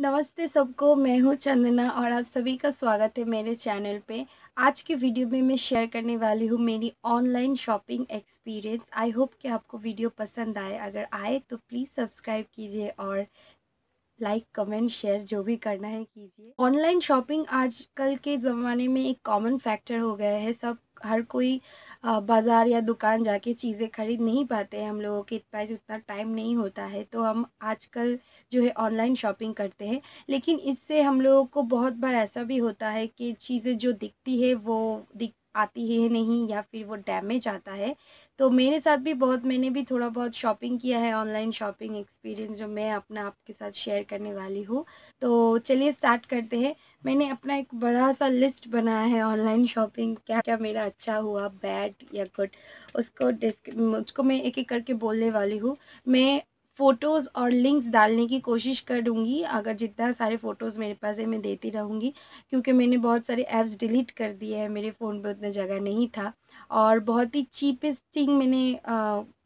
नमस्ते सबको, मैं हूँ चंदना और आप सभी का स्वागत है मेरे चैनल पे। आज के वीडियो में मैं शेयर करने वाली हूँ मेरी online shopping experience. I hope कि आपको वीडियो पसंद आए। अगर आए तो प्लीज़ सब्सक्राइब कीजिए और लाइक कमेंट शेयर जो भी करना है कीजिए। ऑनलाइन शॉपिंग आजकल के ज़माने में एक कॉमन फैक्टर हो गया है। हर कोई बाज़ार या दुकान जाके चीज़ें खरीद नहीं पाते हैं। हम लोगों के पास उतना टाइम नहीं होता है, तो हम आजकल जो है ऑनलाइन शॉपिंग करते हैं। लेकिन इससे हम लोगों को बहुत बार ऐसा भी होता है कि चीज़ें जो दिखती है वो आती है नहीं, या फिर वो डैमेज आता है। तो मेरे साथ भी मैंने भी थोड़ा बहुत शॉपिंग किया है। ऑनलाइन शॉपिंग एक्सपीरियंस जो मैं अपना आपके साथ शेयर करने वाली हूँ, तो चलिए स्टार्ट करते हैं। मैंने अपना एक बड़ा सा लिस्ट बनाया है ऑनलाइन शॉपिंग, क्या क्या मेरा अच्छा हुआ, बैड या गुड। उसको मैं एक एक करके बोलने वाली हूँ। मैं फ़ोटोज़ और लिंक्स डालने की कोशिश करूँगी। अगर जितना सारे फ़ोटोज़ मेरे पास है मैं देती रहूँगी, क्योंकि मैंने बहुत सारे ऐप्स डिलीट कर दिए हैं। मेरे फ़ोन पर उतना जगह नहीं था और बहुत ही चीपेस्ट थिंग मैंने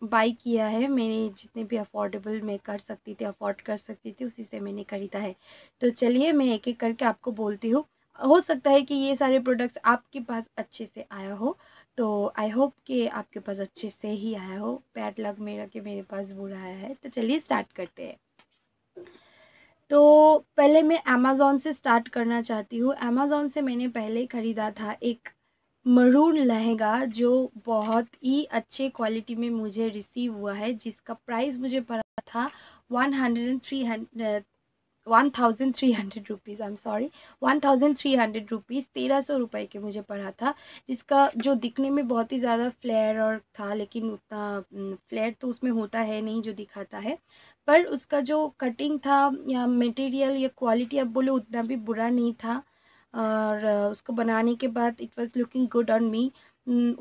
बाई किया है। मैंने जितने भी अफोर्डेबल मैं कर सकती थी, अफोर्ड कर सकती थी, उसी से मैंने खरीदा है। तो चलिए मैं एक एक करके आपको बोलती हूँ। हो सकता है कि ये सारे प्रोडक्ट्स आपके पास अच्छे से आया हो, तो आई होप कि आपके पास अच्छे से ही आया हो। बैड लक मेरा कि मेरे पास बुरा आया है। तो चलिए स्टार्ट करते हैं। तो पहले मैं अमेज़ॉन से स्टार्ट करना चाहती हूँ। अमेज़ॉन से मैंने पहले ख़रीदा था एक मरून लहंगा, जो बहुत ही अच्छे क्वालिटी में मुझे रिसीव हुआ है, जिसका प्राइस मुझे पड़ा था 1,300 rupees. I am sorry, 1,300 rupees, 1,300 रुपये के मुझे पड़ा था, जिसका जो दिखने में बहुत ही ज़्यादा फ्लेयर और था, लेकिन उतना फ्लेयर तो उसमें होता है नहीं जो दिखाता है, पर उसका जो कटिंग था या मटेरियल या क्वालिटी आप बोलो उतना भी बुरा नहीं था। और उसको बनाने के बाद it was looking good on me.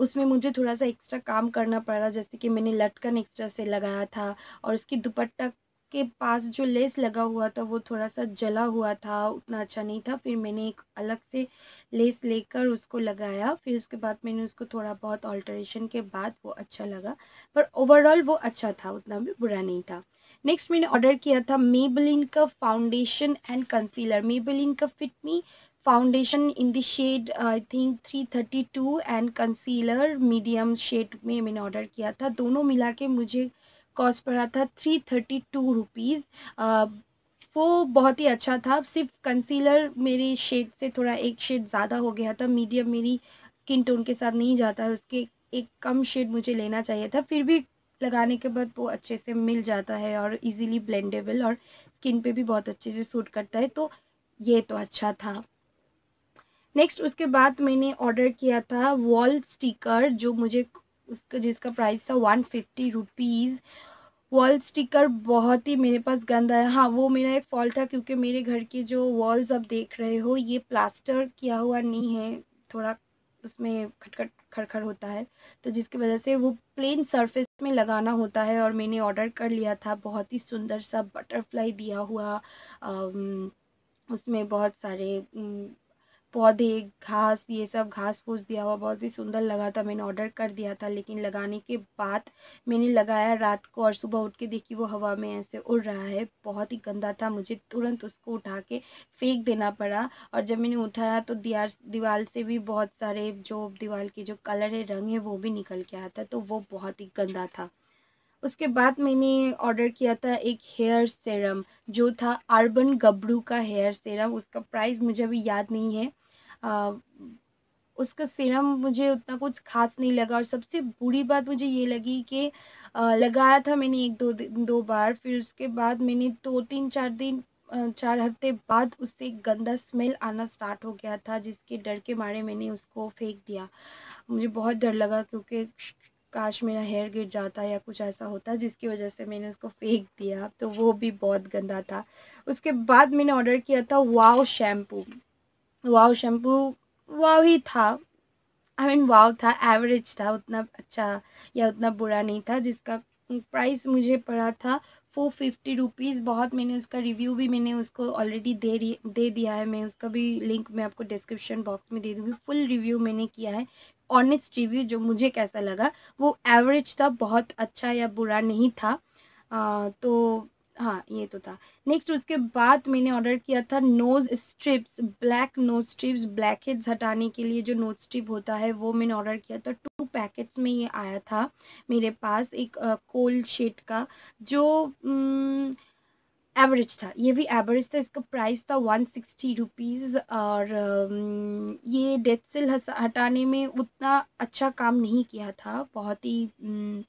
उसमें मुझे थोड़ा सा एक्स्ट्रा काम करना पड़ा, जैसे कि मैंने लटकन एक्स्ट्रा से लगाया था, और उसकी दुपट्टा के पास जो लेस लगा हुआ था वो थोड़ा सा जला हुआ था, उतना अच्छा नहीं था। फिर मैंने एक अलग से लेस लेकर उसको लगाया, फिर उसके बाद मैंने उसको थोड़ा बहुत ऑल्टरेशन के बाद वो अच्छा लगा, पर ओवरऑल वो अच्छा था, उतना भी बुरा नहीं था। नेक्स्ट मैंने ऑर्डर किया था मेबेलिन का फाउंडेशन एंड कंसीलर, मेबेलिन का fit me foundation in the shade I think 332 and concealer medium shade में मैंने ऑर्डर किया था। दोनों मिला के मुझे कॉस्ट पड़ा था 332 रुपीज़। वो बहुत ही अच्छा था। सिर्फ कंसीलर मेरे शेड से थोड़ा एक शेड ज़्यादा हो गया था, मीडियम मेरी स्किन टोन के साथ नहीं जाता है, उसके एक कम शेड मुझे लेना चाहिए था। फिर भी लगाने के बाद वो अच्छे से मिल जाता है और इजीली ब्लेंडेबल और स्किन पे भी बहुत अच्छे से सूट करता है, तो ये तो अच्छा था। नेक्स्ट उसके बाद मैंने ऑर्डर किया था वॉल स्टिकर, जो मुझे जिसका प्राइस था 150 रुपीज़। वॉल स्टिकर बहुत ही मेरे पास गंदा है। हाँ, वो मेरा एक फॉल्ट था, क्योंकि मेरे घर के जो वॉल्स आप देख रहे हो ये प्लास्टर किया हुआ नहीं है, थोड़ा उसमें खटखट खड़खड़ होता है, तो जिसकी वजह से वो प्लेन सरफेस में लगाना होता है। और मैंने ऑर्डर कर लिया था बहुत ही सुंदर सा बटरफ्लाई दिया हुआ, उसमें बहुत सारे पौधे घास ये सब घास फूस दिया हुआ, बहुत ही सुंदर लगा था। मैंने ऑर्डर कर दिया था, लेकिन लगाने के बाद मैंने लगाया रात को और सुबह उठ के देखी वो हवा में ऐसे उड़ रहा है, बहुत ही गंदा था। मुझे तुरंत उसको उठा के फेंक देना पड़ा। और जब मैंने उठाया तो दीवार से भी बहुत सारे जो दीवार के जो कलर है रंग है वो भी निकल के आता, तो वो बहुत ही गंदा था। उसके बाद मैंने ऑर्डर किया था एक हेयर सीरम, जो था अर्बन गबरू का हेयर सीरम। उसका प्राइस मुझे अभी याद नहीं है। उसका सीरम मुझे उतना कुछ खास नहीं लगा। और सबसे बुरी बात मुझे ये लगी कि लगाया था मैंने एक दो बार, फिर उसके बाद मैंने 4 हफ्ते बाद उससे गंदा स्मेल आना स्टार्ट हो गया था, जिसके डर के मारे मैंने उसको फेंक दिया। मुझे बहुत डर लगा, क्योंकि काश मेरा हेयर गिर जाता या कुछ ऐसा होता, जिसकी वजह से मैंने उसको फेंक दिया, तो वो भी बहुत गंदा था। उसके बाद मैंने ऑर्डर किया था वाव शैम्पू। वाव शैम्पू वाव ही था, वाव था, एवरेज था, उतना अच्छा या उतना बुरा नहीं था, जिसका प्राइस मुझे पड़ा था 450 रुपीज़। बहुत मैंने उसका रिव्यू भी मैंने उसको ऑलरेडी दे दिया है। मैं उसका भी लिंक मैं आपको डिस्क्रिप्शन बॉक्स में दे दूँगी। फुल रिव्यू मैंने किया है, ऑनेस्ट रिव्यू जो मुझे कैसा लगा। वो एवरेज था, बहुत अच्छा या बुरा नहीं था। तो हाँ ये तो था। नेक्स्ट उसके बाद मैंने ऑर्डर किया था nose strips, black nose strips, blackheads हटाने के लिए जो नोज़ स्ट्रिप होता है वो मैंने ऑर्डर किया था। 2 पैकेट्स में ये आया था मेरे पास, एक कोल्ड शेड का जो एवरेज था, ये भी एवरेज था। इसका प्राइस था 160 रुपीज़ और ये डेड सेल हटाने में उतना अच्छा काम नहीं किया था, बहुत ही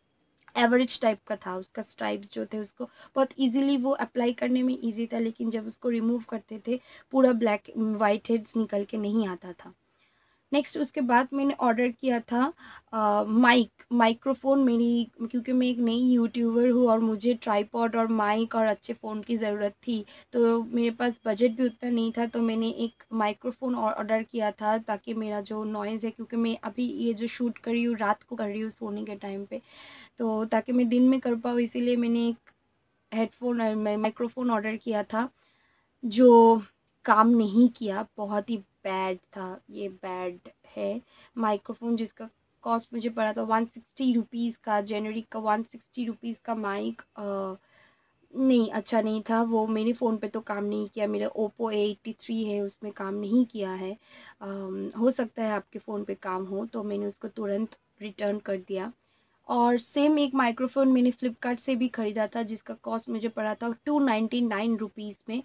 एवरेज टाइप का था। उसका स्ट्राइप्स जो थे उसको बहुत इजीली वो अप्लाई करने में इजी था, लेकिन जब उसको रिमूव करते थे पूरा ब्लैक वाइट हेड्स निकल के नहीं आता था। नेक्स्ट उसके बाद मैंने ऑर्डर किया था माइक्रोफ़ोन मेरी, क्योंकि मैं एक नई यूट्यूबर हूँ और मुझे ट्राइपॉड और माइक और अच्छे फ़ोन की ज़रूरत थी, तो मेरे पास बजट भी उतना नहीं था, तो मैंने एक माइक्रोफ़ोन ऑर्डर किया था ताकि मेरा जो नॉइज़ है, क्योंकि मैं अभी ये जो शूट कर रही हूँ रात को कर रही हूँ सोने के टाइम पर, तो ताकि मैं दिन में कर पाऊँ, इसीलिए मैंने एक हेडफोन माइक्रोफ़ोन ऑर्डर किया था जो काम नहीं किया, बहुत ही बैड था। ये बैड है माइक्रोफोन जिसका कॉस्ट मुझे पड़ा था 160 रुपीज़ का, जेनरिक का 160 रुपीज़ का माइक नहीं, अच्छा नहीं था वो। मेरे फ़ोन पे तो काम नहीं किया, मेरा ओप्पो A83 है उसमें काम नहीं किया है, हो सकता है आपके फ़ोन पे काम हो, तो मैंने उसको तुरंत रिटर्न कर दिया। और सेम एक माइक्रोफोन मैंने फ्लिपकार्ट से भी ख़रीदा था जिसका कॉस्ट मुझे पड़ा था 299 रुपीज़ में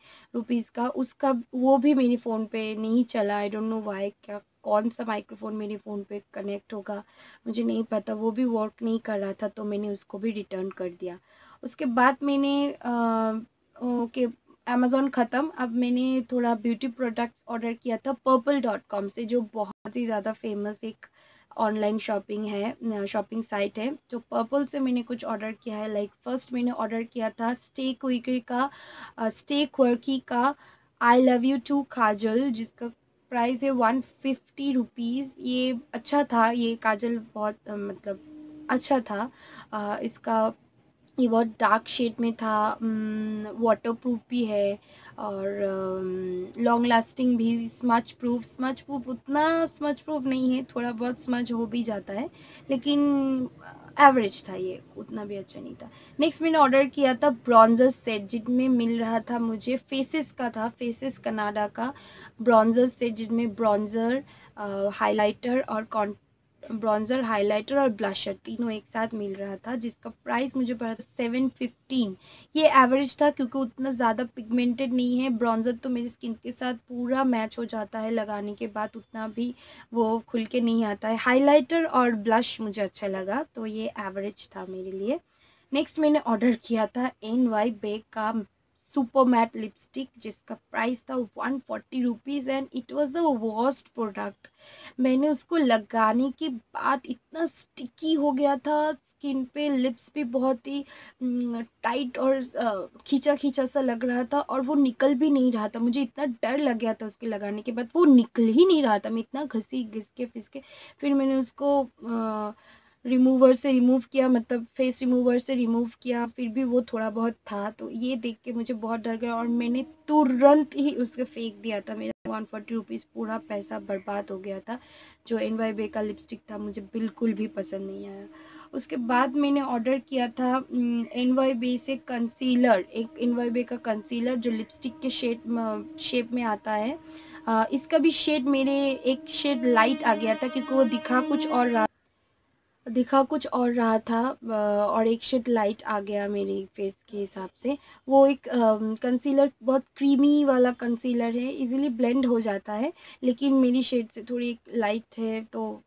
का, उसका वो भी मेरे फ़ोन पे नहीं चला। आई डोंट नो वाई, क्या कौन सा माइक्रोफोन मेरे फ़ोन पे कनेक्ट होगा मुझे नहीं पता, वो भी वर्क नहीं कर रहा था, तो मैंने उसको भी रिटर्न कर दिया। उसके बाद मैंने ओके अमेज़ॉन ख़त्म। अब मैंने थोड़ा ब्यूटी प्रोडक्ट्स ऑर्डर किया था Purplle.com से, जो बहुत ही ज़्यादा फेमस एक ऑनलाइन शॉपिंग है, शॉपिंग साइट है। तो Purplle से मैंने कुछ ऑर्डर किया है। लाइक फर्स्ट मैंने ऑर्डर किया था स्टे क्वर्की का आई लव यू टू काजल, जिसका प्राइस है 150 रुपीज़। ये अच्छा था, ये काजल बहुत मतलब अच्छा था। इसका ये बहुत डार्क शेड में था, वाटरप्रूफ भी है और लॉन्ग लास्टिंग भी। स्मच प्रूफ उतना स्मच प्रूफ नहीं है, थोड़ा बहुत स्मच हो भी जाता है, लेकिन एवरेज था, ये उतना भी अच्छा नहीं था। नेक्स्ट मैंने ऑर्डर किया था ब्रॉन्जर सेट, जिनमें मिल रहा था मुझे फेसेस का था, फेसेस कनाडा का ब्रॉन्जर सेट, जिनमें ब्रॉन्जर हाईलाइटर और ब्रॉन्जर हाइलाइटर और ब्लशर तीनों एक साथ मिल रहा था, जिसका प्राइस मुझे पड़ा था 715। ये एवरेज था क्योंकि उतना ज़्यादा पिगमेंटेड नहीं है। ब्रॉन्जर तो मेरी स्किन के साथ पूरा मैच हो जाता है, लगाने के बाद उतना भी वो खुल के नहीं आता है। हाइलाइटर और ब्लश मुझे अच्छा लगा, तो ये एवरेज था मेरे लिए। नेक्स्ट मैंने ऑर्डर किया था NY Bae का सुपर मैट लिपस्टिक, जिसका प्राइस था 140 rupees and it was the worst product. मैंने उसको लगाने के बाद इतना स्टिकी हो गया था स्किन पे, लिप्स भी बहुत ही टाइट और खींचा सा लग रहा था, और वो निकल भी नहीं रहा था। मुझे इतना डर लग गया था उसके लगाने के बाद, वो निकल ही नहीं रहा था। मैं इतना घिसके फिसके फिर मैंने उसको रिमूवर से रिमूव किया, मतलब फेस रिमूवर से रिमूव किया, फिर भी वो थोड़ा बहुत था, तो ये देख के मुझे बहुत डर गया और मैंने तुरंत ही उसको फेंक दिया था। मेरा 140 रुपीज़ पूरा पैसा बर्बाद हो गया था। जो NY Bae का लिपस्टिक था मुझे बिल्कुल भी पसंद नहीं आया। उसके बाद मैंने ऑर्डर किया था NY Bae से कंसीलर, एक NY Bae का कंसीलर जो लिपस्टिक के शेप में आता है। इसका भी शेड मेरे एक शेड लाइट आ गया था, क्योंकि वो दिखा कुछ और रहा था और एक शेड लाइट आ गया मेरे फेस के हिसाब से। वो एक कंसीलर बहुत क्रीमी वाला कंसीलर है, इजीली ब्लेंड हो जाता है, लेकिन मेरी शेड से थोड़ी लाइट है तो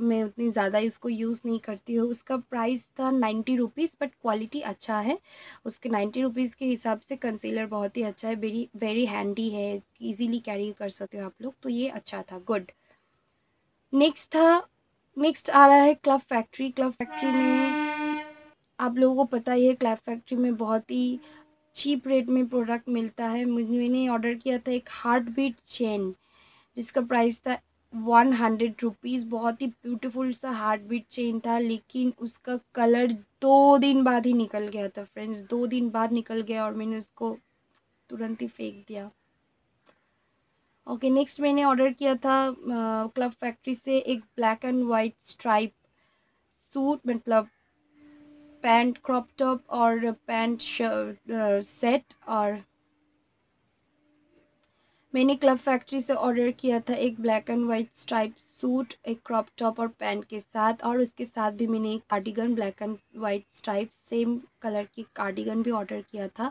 मैं उतनी ज़्यादा इसको यूज़ नहीं करती हूँ। उसका प्राइस था 90 रुपीज़, बट क्वालिटी अच्छा है। उसके 90 रुपीज़ के हिसाब से कंसीलर बहुत ही अच्छा है, वेरी हैंडी है, इजीली कैरी कर सकते हो आप लोग, तो ये अच्छा था, गुड। नेक्स्ट आ रहा है क्लब फैक्ट्री। क्लब फैक्ट्री में आप लोगों को पता ही है, क्लब फैक्ट्री में बहुत ही चीप रेट में प्रोडक्ट मिलता है। मैंने ऑर्डर किया था एक हार्ट बीट चेन, जिसका प्राइस था 100 रुपीज़। बहुत ही ब्यूटीफुल सा हार्ट बीट चेन था, लेकिन उसका कलर 2 दिन बाद ही निकल गया था फ्रेंड्स, 2 दिन बाद निकल गया और मैंने उसको तुरंत ही फेंक दिया। ओके नेक्स्ट मैंने ऑर्डर किया था क्लब फैक्ट्री से एक black and white stripe suit, मतलब pant crop top or a pant shirt set और मैंने क्लब फैक्ट्री से ऑर्डर किया था एक black and white stripe suit एक क्रॉप टॉप और पैंट के साथ, और उसके साथ भी मैंने एक cardigan black and white stripe same colour की कार्डिगन भी ऑर्डर किया था।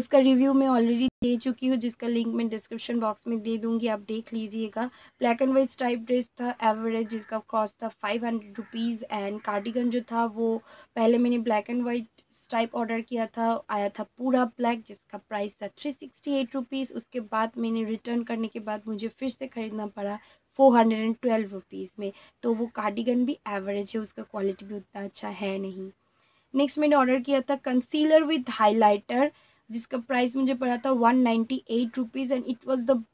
उसका रिव्यू मैं ऑलरेडी दे चुकी हूँ जिसका लिंक मैं डिस्क्रिप्शन बॉक्स में दे दूँगी, आप देख लीजिएगा। Black and white stripe dress था एवरेज, जिसका कॉस्ट था 500 रुपीज़, एंड कार्डिगन जो था वो पहले मैंने black and white stripe order किया था, आया था पूरा ब्लैक जिसका प्राइस था 368 रुपीज़। उसके बाद मैंने रिटर्न करने के बाद मुझे फिर से ख़रीदना पड़ा 412 रुपीज़ में, तो वो कार्डिगन भी एवरेज है, उसका क्वालिटी भी उतना अच्छा है नहीं। नेक्स्ट मैंने ऑर्डर किया था कंसीलर विद हाइलाइटर जिसका प्राइस मुझे पड़ा था 198 rupees, and it was the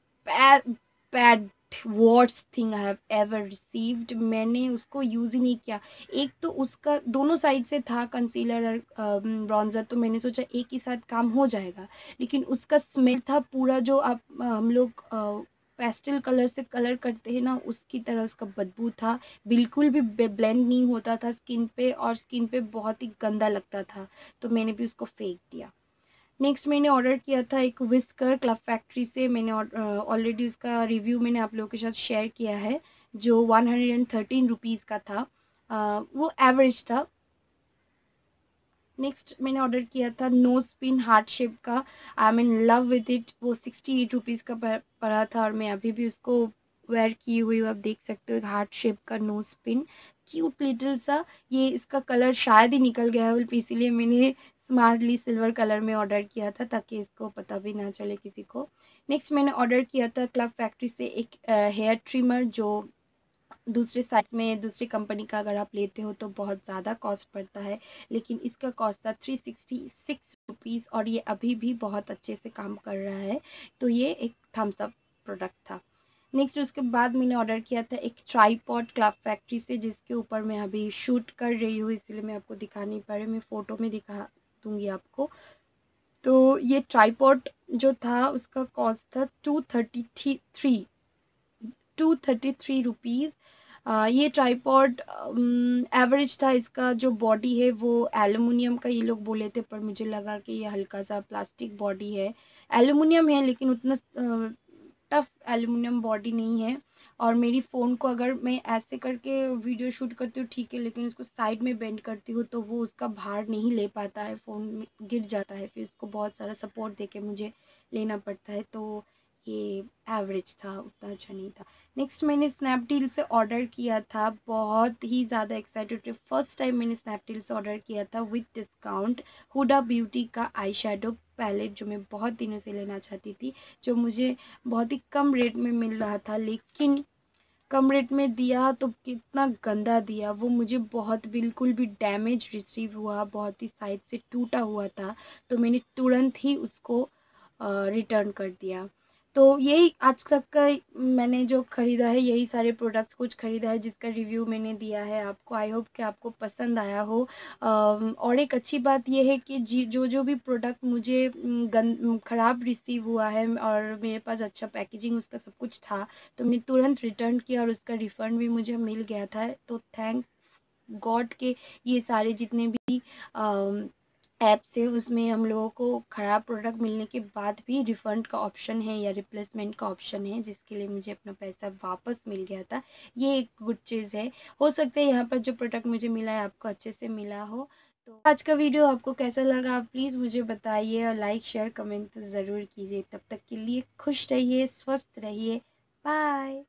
bad worst thing I have ever received. मैंने उसको यूज़ ही नहीं किया। एक तो उसका दोनों साइड से था कंसीलर और ब्रॉन्जर, तो मैंने सोचा एक ही साथ काम हो जाएगा, लेकिन उसका स्मेल था पूरा जो आप हम लोग पेस्टल कलर से कलर करते हैं ना उसकी तरह उसका बदबू था, बिल्कुल भी ब्लेंड नहीं होता था स्किन पे, और स्किन पे बहुत ही गंदा लगता था, तो मैंने भी उसको फेंक दिया। नेक्स्ट मैंने ऑर्डर किया था एक विस्कर क्लब फैक्ट्री से, मैंने ऑलरेडी उसका रिव्यू मैंने आप लोगों के साथ शेयर किया है, जो 113 रुपीज़ का था, वो एवरेज था। नेक्स्ट मैंने ऑर्डर किया था नो स्पिन हार्ट शेप का, I am in love with it, वो 68 रुपीज़ का पड़ा था और मैं अभी भी उसको वेयर की हुई हूँ, आप देख सकते हो। हार्ट शेप का नो स्पिन, क्यूट लिटिल सा, ये इसका कलर शायद ही निकल गया है, इसीलिए मैंने स्मार्टली सिल्वर कलर में ऑर्डर किया था ताकि इसको पता भी ना चले किसी को। नेक्स्ट मैंने ऑर्डर किया था क्लब फैक्ट्री से एक हेयर ट्रिमर, जो दूसरे साइज में दूसरी कंपनी का अगर आप लेते हो तो बहुत ज़्यादा कॉस्ट पड़ता है, लेकिन इसका कॉस्ट था 366 रुपीज़, और ये अभी भी बहुत अच्छे से काम कर रहा है, तो ये एक थम्स अप प्रोडक्ट था। नेक्स्ट उसके बाद मैंने ऑर्डर किया था एक ट्राईपॉड क्लब फैक्ट्री से, जिसके ऊपर मैं अभी शूट कर रही हूँ इसलिए मैं आपको दिखा नहीं पा रही, मैं फ़ोटो में दिखा दूँगी आपको। तो ये ट्राईपॉड जो था उसका कॉस्ट था 233 रुपीज़। ये ट्राईपॉड एवरेज था, इसका जो बॉडी है वो एलुमिनियम का ये लोग बोले थे, पर मुझे लगा कि ये हल्का सा प्लास्टिक बॉडी है, एलुमिनियम है लेकिन उतना टफ एलुमिनियम बॉडी नहीं है। और मेरी फ़ोन को अगर मैं ऐसे करके वीडियो शूट करती हूँ ठीक है, लेकिन उसको साइड में बेंड करती हूँ तो वो उसका भार नहीं ले पाता है, फ़ोन गिर जाता है, फिर उसको बहुत सारा सपोर्ट दे के मुझे लेना पड़ता है, तो ये एवरेज था, उतना अच्छा नहीं था। नेक्स्ट मैंने स्नैपडील से ऑर्डर किया था, बहुत ही ज़्यादा एक्साइटेड थे, फर्स्ट टाइम मैंने स्नैपडील से ऑर्डर किया था विद डिस्काउंट, हुडा ब्यूटी का आई शेडो पैलेट जो मैं बहुत दिनों से लेना चाहती थी, जो मुझे बहुत ही कम रेट में मिल रहा था, लेकिन कम रेट में दिया तो कितना गंदा दिया, वो मुझे बहुत बिल्कुल भी डैमेज रिसीव हुआ, बहुत ही साइड से टूटा हुआ था, तो मैंने तुरंत ही उसको रिटर्न कर दिया। तो यही आज तक का मैंने जो ख़रीदा है, यही सारे प्रोडक्ट्स कुछ ख़रीदा है जिसका रिव्यू मैंने दिया है आपको। आई होप कि आपको पसंद आया हो। और एक अच्छी बात यह है कि जो जो भी प्रोडक्ट मुझे ख़राब रिसीव हुआ है और मेरे पास अच्छा पैकेजिंग उसका सब कुछ था, तो मैंने तुरंत रिटर्न किया और उसका रिफ़ंड भी मुझे मिल गया था। तो थैंक गॉड के ये सारे जितने भी ऐप से उसमें हम लोगों को ख़राब प्रोडक्ट मिलने के बाद भी रिफ़ंड का ऑप्शन है या रिप्लेसमेंट का ऑप्शन है, जिसके लिए मुझे अपना पैसा वापस मिल गया था। ये एक गुड चीज़ है। हो सकता है यहाँ पर जो प्रोडक्ट मुझे मिला है आपको अच्छे से मिला हो। तो आज का वीडियो आपको कैसा लगा आप प्लीज़ मुझे बताइए, और लाइक शेयर कमेंट ज़रूर कीजिए। तब तक के लिए खुश रहिए, स्वस्थ रहिए, बाय।